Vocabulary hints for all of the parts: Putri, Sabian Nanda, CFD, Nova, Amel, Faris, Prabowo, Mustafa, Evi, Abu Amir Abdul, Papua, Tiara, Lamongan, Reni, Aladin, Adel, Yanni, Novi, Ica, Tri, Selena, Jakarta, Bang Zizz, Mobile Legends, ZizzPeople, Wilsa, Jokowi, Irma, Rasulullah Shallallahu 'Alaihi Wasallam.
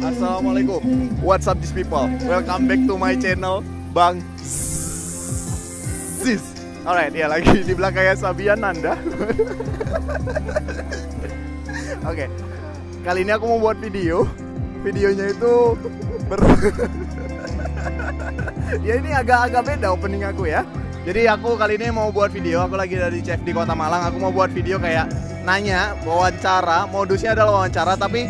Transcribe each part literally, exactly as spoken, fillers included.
Assalamualaikum, what's up these people? Welcome back to my channel, Bang Zizz. Alright, ya lagi di belakangnya Sabian Nanda. Oke, okay. Kali ini aku mau buat video. Videonya itu ber... ya ini agak-agak beda opening aku ya. Jadi aku kali ini mau buat video, aku lagi dari C F D Kota Malang. Aku mau buat video kayak nanya, wawancara, modusnya adalah wawancara. Tapi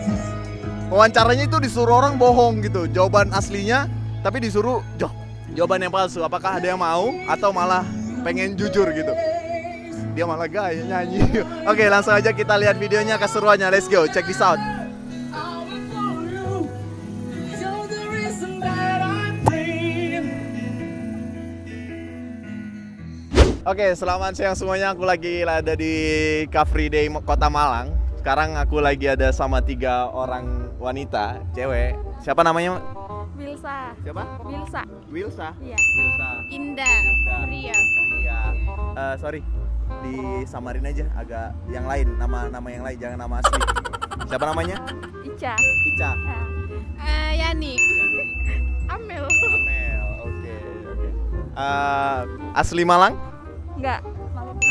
wawancaranya itu disuruh orang bohong gitu. Jawaban aslinya, tapi disuruh jo, jawaban yang palsu. Apakah ada yang mau atau malah pengen jujur gitu. Dia malah gaya nyanyi. Oke, langsung aja kita lihat videonya, keseruannya. Let's go, check this out. Oke, selamat siang semuanya. Aku lagi ada di Car Free Day Kota Malang. Sekarang aku lagi ada sama tiga orang wanita, cewek. Siapa namanya? Wilsa. Siapa? Wilsa. Wilsa. Iya. Wilsa. Indah. Ria. Ria. Uh, sorry, disamarin aja agak yang lain. Nama-nama yang lain, jangan nama asli. Siapa namanya? Ica. Ica. Uh, uh, Yani. Amel. Amel. Oke. Okay, okay. uh, asli Malang? Enggak, Maluku.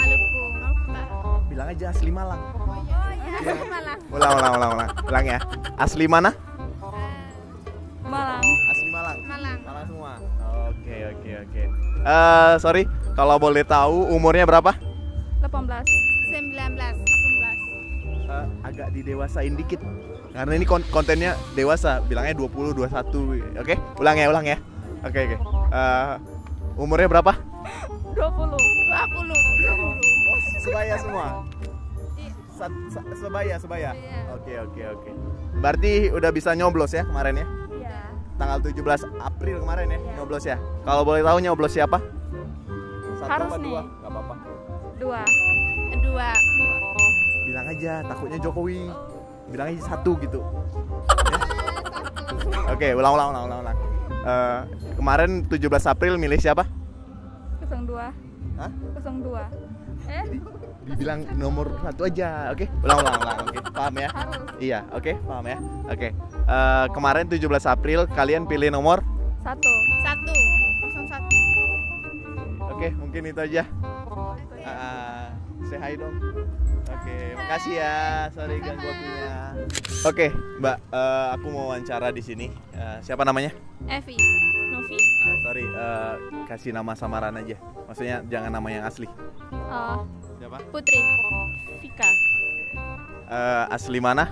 Maluku. Bilang aja asli Malang. Oh iya, asli Malang. Ulang, ulang, ulang, ulang. Ulang ya. Asli mana? Malang. Asli Malang. Malang. Malang semua. Oke, oke, oke. Eh, sorry, kalau boleh tahu umurnya berapa? delapan belas, sembilan belas, delapan belas. Uh, agak didewasain dikit. Karena ini kontennya dewasa, bilangnya dua puluh, dua puluh satu. Oke, ulang ya, ulang ya. Oke, oke. Uh, umurnya berapa? dua puluh, dua puluh, dua puluh. Oh, sebaya semua. Se -se sebaya, sebaya. Oke, oke, oke. Berarti udah bisa nyoblos ya kemarin ya? Iya. Tanggal tujuh belas April kemarin ya, ya. Nyoblos ya. Kalau boleh tahu nyoblos siapa? Satu harus apa nih. Dua? Gak apa-apa. Dua. Dua. Bilang aja, takutnya Jokowi. Bilang aja satu gitu. Ya? Oke, ulang, ulang, ulang, ulang, ulang. Uh, kemarin tujuh belas April milih siapa? nol dua. Hah? nol dua. Eh? Dibilang nomor satu aja. Oke, okay? Ulang, ulang, ulang. Oke, okay. Paham ya? Harus. Iya, oke, okay? Paham ya? Oke. Okay. Uh, kemarin tujuh belas April kalian pilih nomor satu. satu. nol satu. Oke, okay, mungkin itu aja. Heeh. Uh, say hi dong. Oke, okay, makasih ya. Sorry ganggu waktunya. Oke, okay, Mbak, uh, aku mau wawancara di sini. Uh, siapa namanya? Evi. Novi. Ah, sorry, uh, kasih nama samaran aja. Maksudnya jangan nama yang asli. Uh, Siapa? Putri. Vika. Uh, asli mana?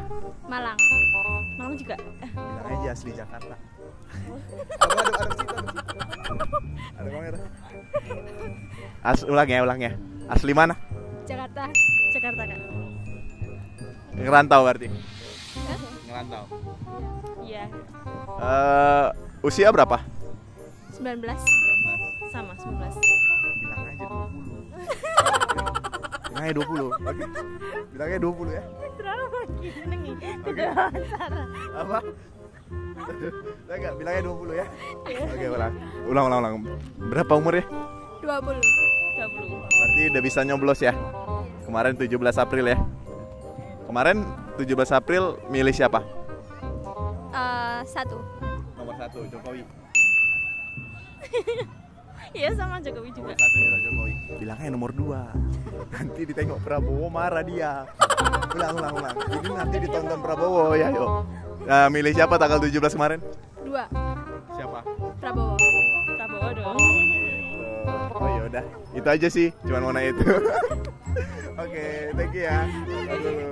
Malang. Malang juga. Bilang aja asli Jakarta. Ada ada ada situ. Ada bang ada. As ulang ya, ulang ya. Asli mana? Jakarta. Jakarta kan. Ngerantau berarti. Hah? Ngerantau. Iya. Uh, usia berapa? sembilan belas. Sama sembilan belas. Bilang aja dua puluh. Bilang aja dua puluh. Oke. Bilang aja dua puluh ya. Terlalu gini. Oke. Apa? Enggak, bilang aja dua puluh ya. Oke, ulang. Ulang, ulang, ulang. Berapa umurnya? dua puluh. dua puluh. Berarti udah bisa nyoblos ya. Kemarin tujuh belas April ya. Kemarin tujuh belas April milih siapa? Uh, satu. Nomor satu, Jokowi. Iya sama Jokowi juga. Nomor satu adalah Jokowi. Bilangnya nomor dua. Nanti ditengok Prabowo marah dia. Ulang, ulang, ulang. Jadi nanti ditonton Prabowo ya yuk. Nah, milih siapa tanggal tujuh belas kemarin? Dua. Siapa? Prabowo. Prabowo dong. Oh ya udah, itu aja sih. Cuman mau nanya itu. Oke, okay, thank you ya. Aduh.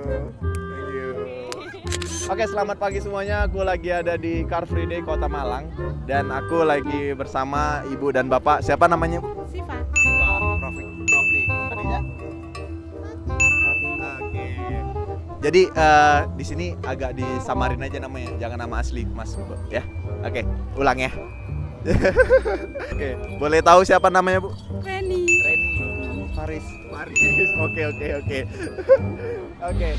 Oke, selamat pagi semuanya. Aku lagi ada di Car Free Day Kota Malang. Dan aku lagi bersama ibu dan bapak. Siapa namanya? Siva. Siva, Profik. Profik. Tadinya? Oke. Jadi uh, di sini agak disamarin aja namanya. Jangan nama asli, Mas. Ya. Oke, ulang ya. Oke, boleh tahu siapa namanya, Bu? Reni. Reni. Faris. Faris. Oke, oke, oke. Oke.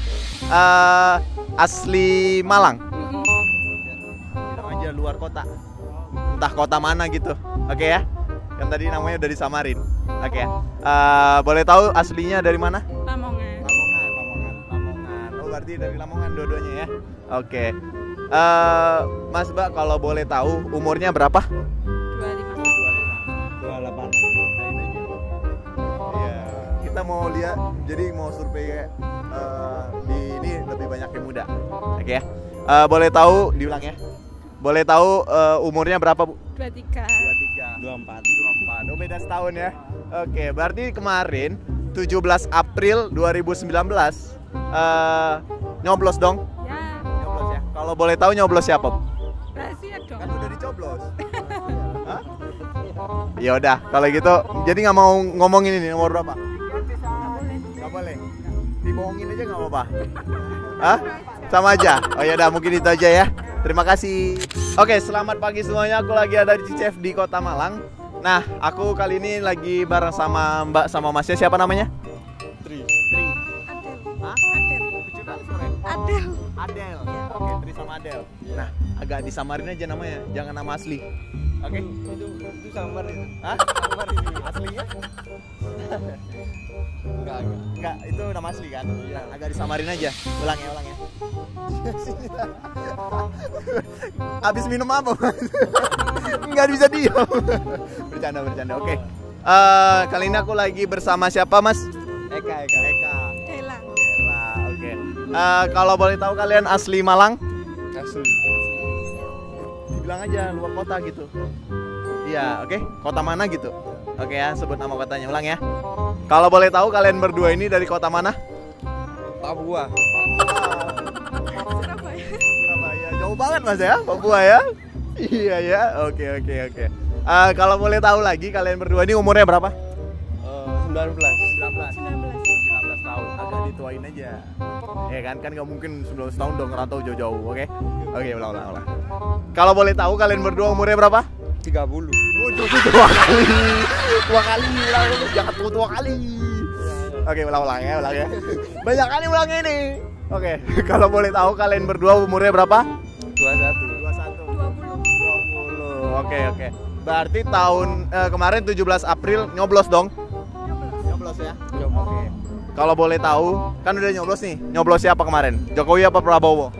Eh, asli Malang. Bilang aja luar kota. Entah kota mana gitu. Oke okay, ya. Yang tadi namanya udah disamarin. Oke okay, ya. Uh, boleh tahu aslinya dari mana? Lamongan. Lamongan, Lamongan, Lamongan. Oh, berarti dari Lamongan dua-duanya ya. Oke. Okay. uh, Mas Mbak, kalau boleh tahu umurnya berapa? dua puluh lima. Ya, kita mau lihat, jadi mau survei uh, di ini lebih banyak yang muda. Oke okay, ya. Uh, boleh tahu diulang ya? Boleh tahu uh, umurnya berapa, Bu? dua puluh tiga. dua puluh tiga. dua puluh empat. dua puluh empat. Oh, beda setahun ya. Oke, okay, berarti kemarin tujuh belas April dua ribu sembilan belas uh, nyoblos dong. Ya. Nyoblos ya. Kalau boleh tahu nyoblos siapa, Bu? Rahasia dong. Kan udah dicoblos. Hah? Ya udah, kalau gitu jadi nggak mau ngomongin ini nomor berapa? Nggak boleh. Dibohongin aja nggak apa-apa. Hah? Sama aja. Oh ya udah, mungkin itu aja ya. Terima kasih. Oke, selamat pagi semuanya. Aku lagi ada di C F D Kota Malang. Nah, aku kali ini lagi bareng sama Mbak sama Masnya. Siapa namanya? Tri. Tri. Adel. Hah? Adel. Adel. Adel. Yeah. Oke, Tri sama Adel. Yeah. Nah, agak disamarin aja namanya. Jangan nama asli. Oke. Okay. Itu itu samar itu. Hah? Samar ini aslinya? Enggak, enggak. Enggak, itu nama asli kan? Iya. Nah, agak disamarin aja. Ulang ya, ulang ya. Habis minum apa, Mas? Enggak bisa diam. Bercanda, bercanda. Oke. Okay. Uh, kali ini aku lagi bersama siapa, Mas? Eka, Eka, Eka. Ela. Ela. Oke. Okay. Uh, kalau boleh tahu kalian asli Malang? Asli. Bilang aja luar kota gitu. Iya, oke. Okay. Kota mana gitu? Oke okay, ya, sebut nama kotanya. Ulang ya. Kalau boleh tahu kalian berdua ini dari kota mana? Papua. Surabaya. Surabaya. Jauh banget Mas ya, Papua ya. Iya ya. Oke okay, oke okay, oke. Okay. Uh, kalau boleh tahu lagi kalian berdua ini umurnya berapa? Uh, sembilan belas. sembilan belas. sembilan belas. Tahun. Agak dituain aja. Ya kan, kan nggak mungkin sembilan belas tahun dong ngerantau jauh-jauh, oke? Okay? Oke, okay, ulang, ulang, ulang. Kalau boleh tahu kalian berdua umurnya berapa? tiga puluh. Udah dua kali, dua kali ulang, jangan tuh dua kali. Oke, okay, ulang, ulang ya, ulang ya. Banyak kali ulangnya ini. Oke, okay. Kalau boleh tahu kalian berdua umurnya berapa? dua puluh satu. dua puluh satu. dua puluh. dua puluh. Oke, okay, oke. Okay. Berarti tahun eh, kemarin tujuh belas April nyoblos dong. Nyoblos, nyoblos ya. Nyoblos. Oke. Okay. Kalau boleh tahu, kan udah nyoblos nih. Nyoblos siapa kemarin? Jokowi apa Prabowo?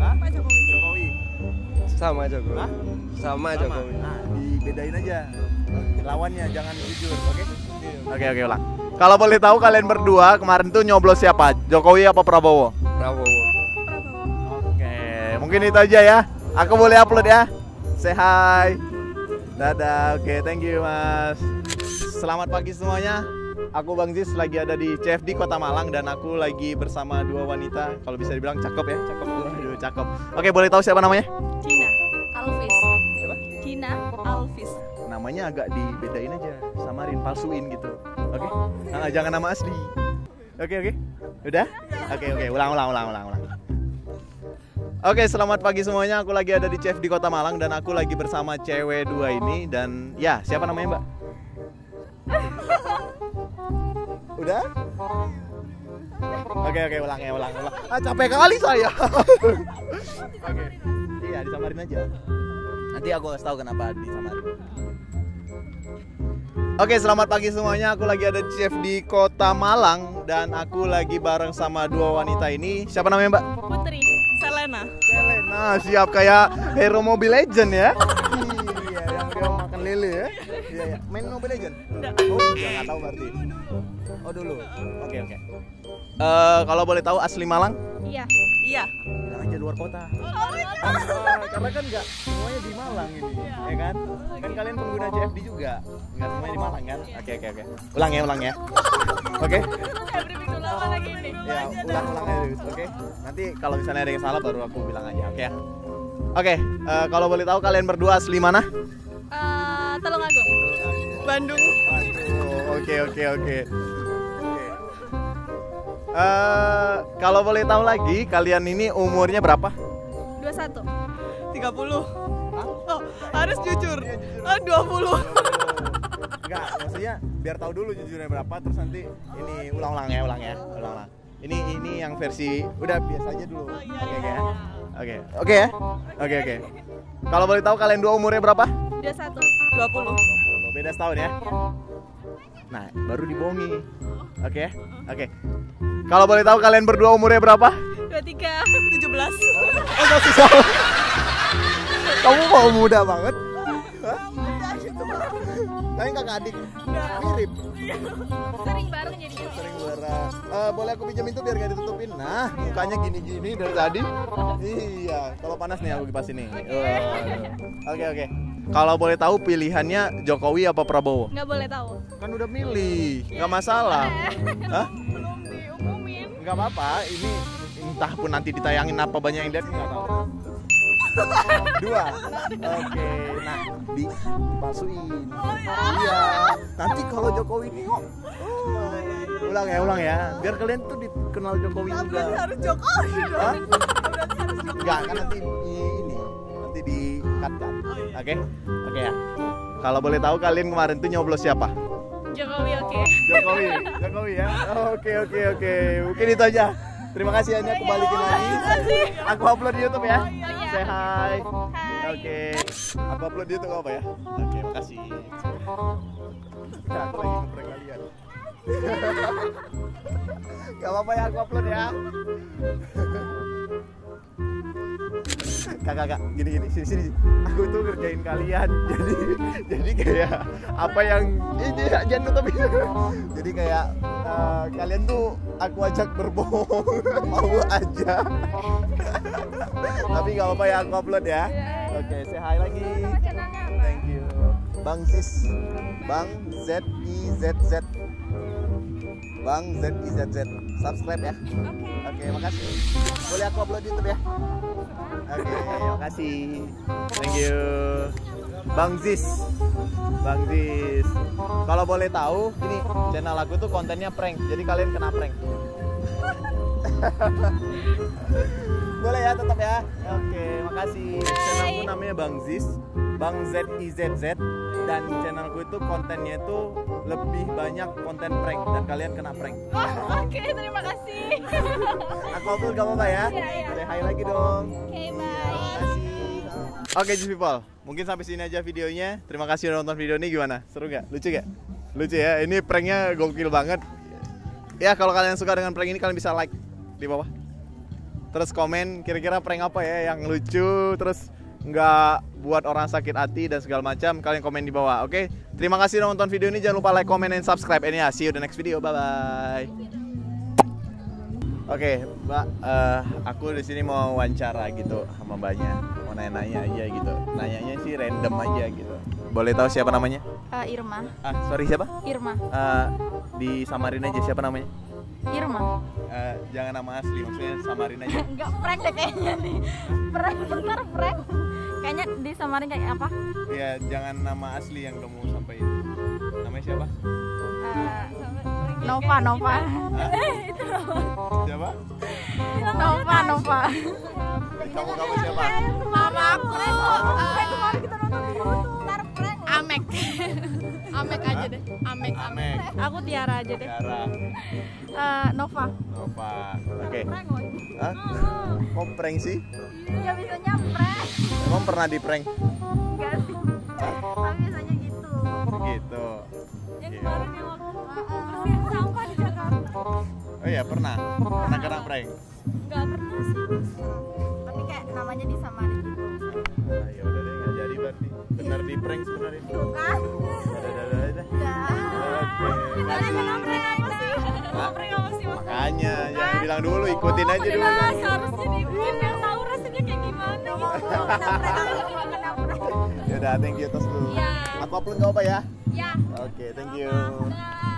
Hah? Pak Jokowi. Jokowi. Sama Jokowi. Hah? Sama, Sama Jokowi. Nah, dibedain aja. Lawannya jangan jujur, oke? Okay? Oke, okay, oke, okay, ulang. Kalau boleh tahu kalian berdua kemarin tuh nyoblos siapa? Jokowi apa Prabowo? Prabowo. Oke, okay. Mungkin itu aja ya. Aku boleh upload ya. Say hi. Dadah. Oke, okay, thank you, Mas. Selamat pagi semuanya. Aku Bang Zizz lagi ada di C F D Kota Malang dan aku lagi bersama dua wanita, kalau bisa dibilang cakep ya, cakep. Aduh, cakep. Oke, boleh tahu siapa namanya? Gina Alvis. Siapa? Gina Alvis. Namanya agak dibedain aja, samarin, palsuin gitu. Oke. Nah, jangan nama asli. Oke, oke. Udah? Oke, oke. Ulang, ulang, ulang, ulang, ulang. Oke, selamat pagi semuanya. Aku lagi ada di C F D Kota Malang dan aku lagi bersama cewek dua ini dan ya, siapa namanya, Mbak? Udah? Oke oke ulang ya ulang ulang. Ah, capek kali saya. Oke. Okay. Iya, disamarin aja. Nanti aku kasih tahu kenapa disamarin. Oke, selamat pagi semuanya. Aku lagi ada di C F D Kota Malang dan aku lagi bareng sama dua wanita ini. Siapa namanya, Mbak? Putri, Selena. Selena, siap kayak hero Mobile Legends ya. Iya, yang dia makan lele ya. Iya, iya. Main Mobile Legends? Enggak. Oh, enggak tahu berarti. Oh dulu, oke okay, oke. Okay. Uh, kalau boleh tahu asli Malang? Iya, iya. Nah, aja luar kota. Oh, oh, oh, karena kan nggak semuanya di Malang ini, ya, ya kan? Kan kalian pengguna C F D juga, nggak semuanya di Malang kan? Oke oke oke. Ulang ya ulang ya. Oke. lagi ini. Ya ulang ulang ya, oke. Okay. Nanti kalau misalnya ada yang salah baru aku bilang aja, oke okay, ya? Oke. Okay, uh, kalau boleh tahu kalian berdua asli mana? Uh, Telungagung. Bandung. Oke oke oke. Uh, kalau boleh tahu lagi, kalian ini umurnya berapa? dua puluh satu. tiga puluh. Hah? Oh, harus jujur. Ya, jujur. Oh, dua puluh. Enggak, maksudnya biar tahu dulu jujurnya berapa terus nanti ini ulang-ulang ya, ulang ya, ulang-ulang. Ini ini yang versi udah biasa aja dulu. Oke ya. Oke. Oke ya? Oke oke. Kalau boleh tahu kalian dua umurnya berapa? dua puluh satu. dua puluh. dua puluh. Beda setahun ya. Nah, baru dibohongi. Oke ya? Oke. Kalau boleh tahu kalian berdua umurnya berapa? dua puluh dua. dua puluh tiga, tujuh belas. Eh, masih salah. Kamu mau muda banget. Kalian kakak adik? Mirip. Sering bareng jadi. Sering bareng. Uh, boleh aku pinjam itu biar gak ditutupin? Nah, mukanya gini-gini dari tadi. Iya, kalau panas nih aku kipas ini. Oke, okay. uh, oke. Okay, okay. Kalau boleh tahu pilihannya Jokowi apa Prabowo? Nggak boleh tahu. Kan udah milih, nggak masalah. Hah? Belum diumumin. Nggak apa-apa, ini entah pun nanti ditayangin apa banyak yang lihat nggak tahu. Dua, oke. Nah, dipalsuin. Oh, ya. Iya. Nanti kalau Jokowi nih, oh, ulang ya, ulang ya. Biar kalian tuh dikenal Jokowi nah, juga. Harus Jokowi. Hah? Nggak, kan nanti ini nanti di cut kan. Oke, oke ya. Kalau boleh tahu kalian kemarin tuh nyoblos siapa? Jokowi, oke. Okay. Jokowi, Jokowi ya. Oke, oke, oke. Mungkin itu aja. Terima kasih Yanni, aku balikin lagi. Aku upload di YouTube ya. Say hi. Oke. Aku upload di YouTube apa ya? Oke, makasih. Udah, aku lagi ngeprank kalian. Gak apa-apa ya, aku upload ya. Kakak-kakak, gini-gini, sini-sini. Aku tuh ngerjain kalian. Jadi jadi kayak apa yang ini jangan nutup. Jadi kayak uh, kalian tuh aku ajak berbohong. Mau aja. Tapi gak apa-apa ya, aku upload ya. Oke, okay, say hi lagi. Thank you. Bang Zizz. Bang Z I Z Z. Bang Z I Z Z. Subscribe ya. Oke. Okay. Oke, okay, makasih. Boleh aku upload YouTube ya? Oke, okay, makasih. Thank you. Bang Zizz. Bang Zizz. Kalau boleh tahu, ini channel aku tuh kontennya prank. Jadi kalian kena prank. Boleh ya, tetap ya. Oke, okay, makasih. Channelku namanya Bang Zizz, Bang Z I Z Z, dan channelku itu kontennya itu lebih banyak konten prank dan kalian kena prank. Oh, oke, okay, terima kasih. Aku upload gak apa-apa ya? Iya, iya. Say hi lagi dong. Oke, okay, bye. Oke, okay, Zizz people, mungkin sampai sini aja videonya. Terima kasih udah nonton video ini, gimana? Seru gak? Lucu gak? Lucu ya, ini pranknya gokil banget. Ya, kalau kalian suka dengan prank ini, kalian bisa like di bawah. Terus komen kira-kira prank apa ya yang lucu, terus nggak buat orang sakit hati dan segala macam. Kalian komen di bawah, oke? Okay? Terima kasih udah nonton video ini, jangan lupa like, comment, and subscribe. And yeah, see you the next video, bye-bye. Oke, okay, Mbak, uh, aku di sini mau wawancara gitu sama mbaknya. Mau nanya-nanya aja gitu. Nanyanya sih random aja gitu. Boleh tahu siapa namanya? Uh, Irma. Ah, sorry siapa? Irma. Uh, di samarin aja siapa namanya? Irma. Uh, jangan nama asli, maksudnya samarin aja. Enggak prank deh kayaknya nih. Prank, bentar prank. Kayaknya disamarin kayak apa? Iya, jangan nama asli yang kamu sampaikan. Namanya siapa? Uh, Nova, Nova. Itu siapa? Nova, Nova. Kamu kamu siapa? Mama aku. Kemarin kita nonton di YouTube. Amek. Amek aja deh. Amek. Amek. Aku Tiara aja deh. Tiara. Uh, Nova. Nova. Oke. Okay. Hah? Kok prank sih? Iya, biasanya prank. Emang pernah di prank? Enggak sih. Tapi biasanya gitu. Gitu. Yang kemarin yang waktu bersihin sampah di Jakarta. Oh iya, pernah. Pernah kena prank? Enggak pernah sih. Tapi kayak namanya disamain gitu. Nah, ya udah deh, enggak jadi berarti. Benar di prank sebenarnya. Bukan. Makanya jangan bilang dulu, ikutin aja dulu. Harusnya diikutin yang tahu rasanya kayak gimana gitu. Ya udah, thank you atas dulu. Aku upload gak apa ya? Ya. Oke, thank you.